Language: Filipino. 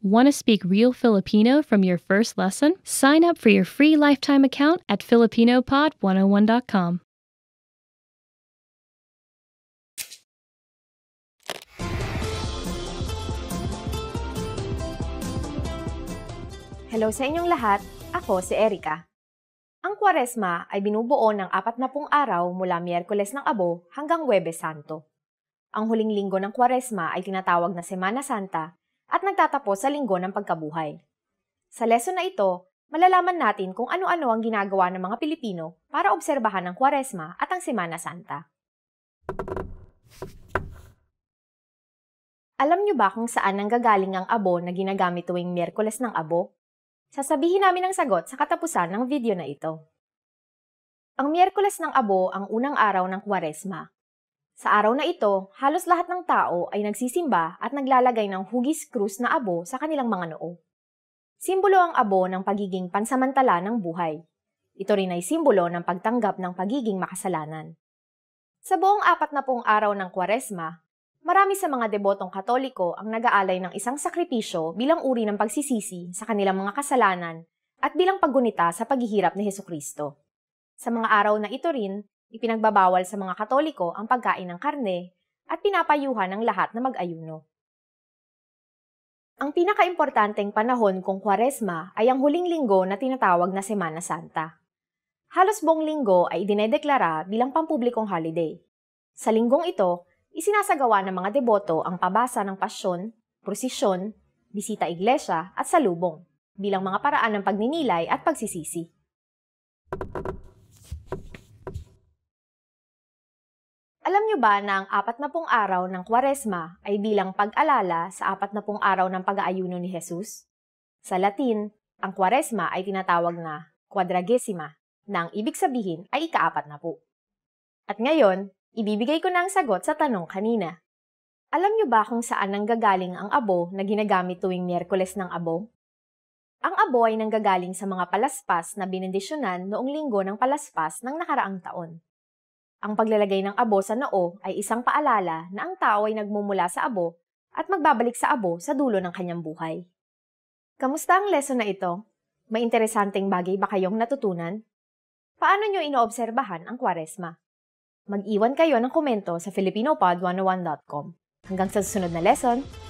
Want to speak real Filipino from your first lesson? Sign up for your free lifetime account at FilipinoPod101.com. Hello sa inyong lahat, ako si Erika. Ang Kuwaresma ay binubuo ng 40 araw mula Miyerkules ng Abo hanggang Webesanto. Ang huling linggo ng Kuwaresma ay tinatawag na Semana Santa at nagtatapos sa Linggo ng Pagkabuhay. Sa lesson na ito, malalaman natin kung ano-ano ang ginagawa ng mga Pilipino para obserbahan ang Kuwaresma at ang Semana Santa. Alam niyo ba kung saan nanggagaling ang abo na ginagamit tuwing Miyerkules ng Abo? Sasabihin namin ang sagot sa katapusan ng video na ito. Ang Miyerkules ng Abo ang unang araw ng Kuwaresma. Sa araw na ito, halos lahat ng tao ay nagsisimba at naglalagay ng hugis krus na abo sa kanilang mga noo. Simbolo ang abo ng pagiging pansamantala ng buhay. Ito rin ay simbolo ng pagtanggap ng pagiging makasalanan. Sa buong 40 araw ng Kuwaresma, marami sa mga debotong Katoliko ang nag-aalay ng isang sakripisyo bilang uri ng pagsisisi sa kanilang mga kasalanan at bilang paggunita sa paghihirap ni Hesu Kristo. Sa mga araw na ito rin, ipinagbabawal sa mga Katoliko ang pagkain ng karne at pinapayuhan ang lahat na mag-ayuno. Ang pinakaimportanteng panahon kung Kuwaresma ay ang huling linggo na tinatawag na Semana Santa. Halos buong linggo ay dinedeklara bilang pampublikong holiday. Sa linggong ito, isinasagawa ng mga deboto ang pabasa ng pasyon, prosisyon, bisita iglesia at salubong bilang mga paraan ng pagninilay at pagsisisi. Alam niyo ba na ang 40 araw ng Kuwaresma ay bilang pag-alala sa 40 araw ng pag-aayuno ni Jesus? Sa Latin, ang Kuwaresma ay tinatawag na quadragesima, na ang ibig sabihin ay ika-40. At ngayon, ibibigay ko na ang sagot sa tanong kanina. Alam niyo ba kung saan nanggagaling ang abo na ginagamit tuwing Miyerkules ng Abo? Ang abo ay nanggagaling sa mga palaspas na binendisyonan noong linggo ng palaspas ng nakaraang taon. Ang paglalagay ng abo sa noo ay isang paalala na ang tao ay nagmumula sa abo at magbabalik sa abo sa dulo ng kanyang buhay. Kamusta ang lesson na ito? May interesanteng bagay ba kayong natutunan? Paano nyo inoobserbahan ang Kuwaresma? Mag-iwan kayo ng komento sa FilipinoPod101.com. Hanggang sa susunod na lesson!